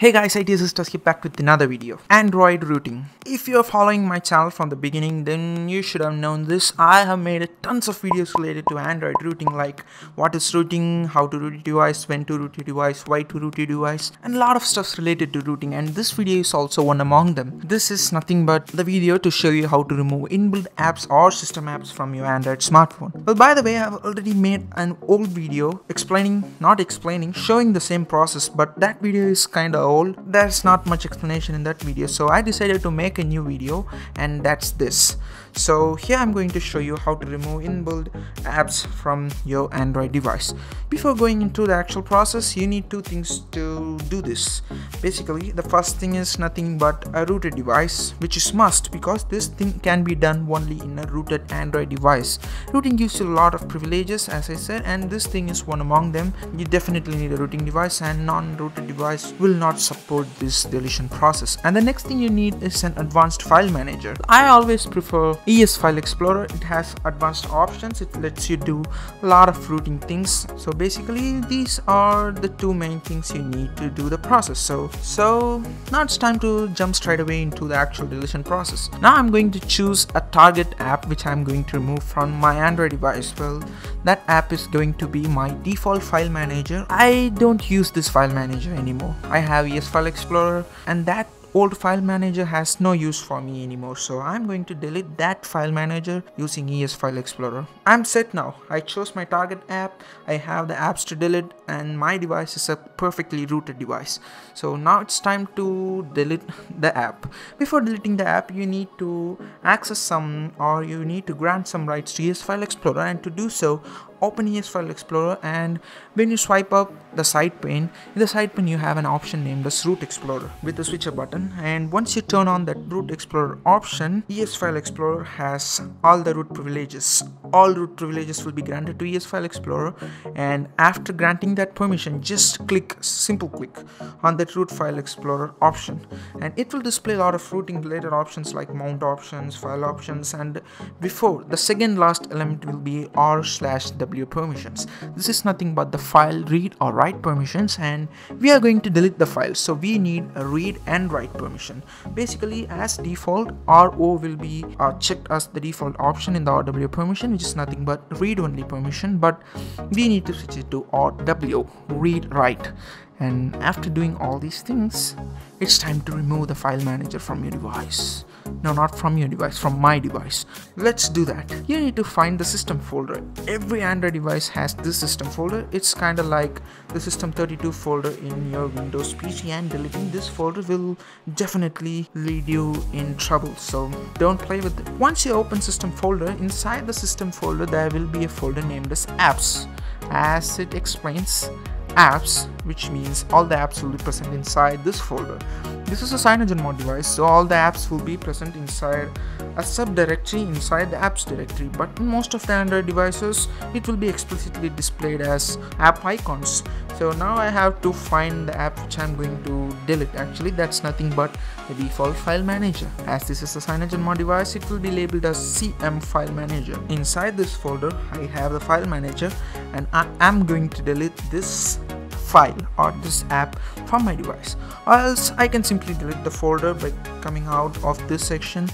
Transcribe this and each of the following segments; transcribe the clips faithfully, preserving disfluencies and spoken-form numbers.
Hey guys, I T Assistors here, back with another video. Android routing. If you're following my channel from the beginning, then you should have known this. I have made tons of videos related to Android routing, like what is routing, how to route a device, when to route a device, why to route a device, and a lot of stuff related to routing, and this video is also one among them. This is nothing but the video to show you how to remove inbuilt apps or system apps from your Android smartphone. Well, by the way, I have already made an old video explaining, not explaining, showing the same process, but that video is kind of old. There's not much explanation in that video, so I decided to make a new video, and that's this. So here I'm going to show you how to remove inbuilt apps from your Android device. Before going into the actual process, you need two things to do this. Basically, the first thing is nothing but a rooted device, which is must, because this thing can be done only in a rooted Android device. Routing gives you a lot of privileges, as I said, and this thing is one among them. You definitely need a routing device, and non-rooted device will not support this deletion process. And the next thing you need is an advanced file manager. I always prefer E S File Explorer. It has advanced options. It lets you do a lot of routing things. So basically, these are the two main things you need to do the process. So, so now it's time to jump straight away into the actual deletion process. Now I'm going to choose a target app which I'm going to remove from my Android device. Well, that app is going to be my default file manager. I don't use this file manager anymore. I have E S File Explorer, and that old file manager has no use for me anymore, so I'm going to delete that file manager using E S File Explorer. I'm set now. I chose my target app, I have the apps to delete, and my device is a perfectly rooted device. So now it's time to delete the app. Before deleting the app, you need to access some, or you need to grant some rights to E S File Explorer, and to do so, open E S File Explorer, and when you swipe up the side pane, in the side pane you have an option named as Root Explorer with a switcher button, and once you turn on that Root Explorer option, E S File Explorer has all the root privileges. All root privileges will be granted to E S File Explorer, and after granting that permission, just click, simple click on that Root File Explorer option, and it will display a lot of routing related options like mount options, file options, and before the second last element will be r slash the permissions. This is nothing but the file read or write permissions, and we are going to delete the file, so we need a read and write permission. Basically, as default, R O will be uh, checked as the default option in the R W permission, which is nothing but read only permission, but we need to switch it to R W, read write. And after doing all these things, it's time to remove the file manager from your device. No, not from your device, from my device. Let's do that. You need to find the system folder. Every Android device has this system folder. It's kind of like the system thirty-two folder in your Windows P C, and deleting this folder will definitely lead you in trouble. So don't play with it. Once you open system folder, inside the system folder, there will be a folder named as apps. As it explains, apps, which means all the apps will be present inside this folder. This is a CyanogenMod device, so all the apps will be present inside a subdirectory inside the apps directory, but in most of the Android devices it will be explicitly displayed as app icons. So now I have to find the app which I'm going to delete. Actually, that's nothing but the default file manager. As this is a CyanogenMod device, it will be labeled as C M File Manager. Inside this folder I have the file manager, and I am going to delete this file or this app from my device, or else I can simply delete the folder by coming out of this section.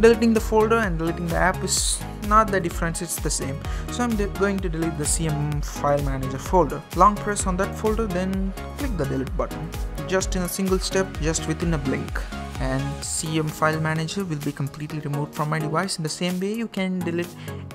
Deleting the folder and deleting the app is not the difference, it's the same. So I'm going to delete the C M File Manager folder. Long press on that folder, then click the delete button, just in a single step, just within a blink, and C M File Manager will be completely removed from my device. In the same way, you can delete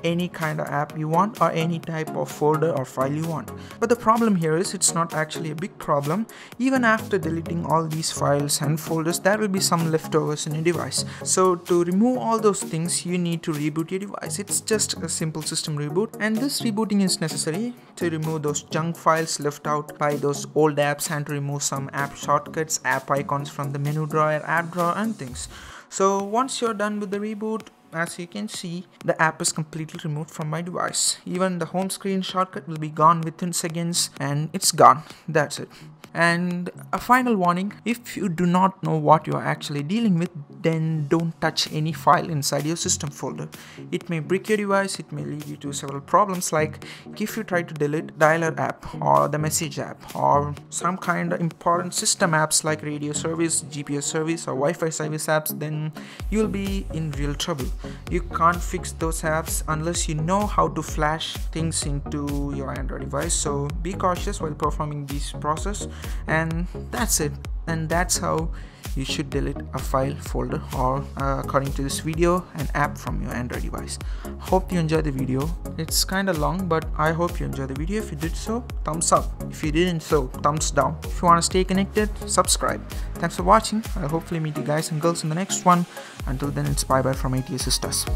any kind of app you want or any type of folder or file you want. But the problem here is, it's not actually a big problem. Even after deleting all these files and folders, there will be some leftovers in your device. So to remove all those things, you need to reboot your device. It's just a simple system reboot, and this rebooting is necessary to remove those junk files left out by those old apps, and to remove some app shortcuts, app icons from the menu drawer, app drawer, and things. So once you're done with the reboot, As you can see, the app is completely removed from my device. Even the home screen shortcut will be gone within seconds, and it's gone. That's it. And a final warning, if you do not know what you are actually dealing with, then don't touch any file inside your system folder. It may brick your device, it may lead you to several problems, like if you try to delete dialer app or the message app or some kind of important system apps like radio service, G P S service or Wi-Fi service apps, then you'll be in real trouble. You can't fix those apps unless you know how to flash things into your Android device, so be cautious while performing this process. And that's it, and that's how you should delete a file folder or uh, according to this video, an app from your Android device. Hope you enjoyed the video. It's kind of long, but I hope you enjoyed the video. If you did so, thumbs up. If you didn't so, thumbs down. If you want to stay connected, subscribe. Thanks for watching. I'll hopefully meet you guys and girls in the next one. Until then, it's bye bye from I T Assistors.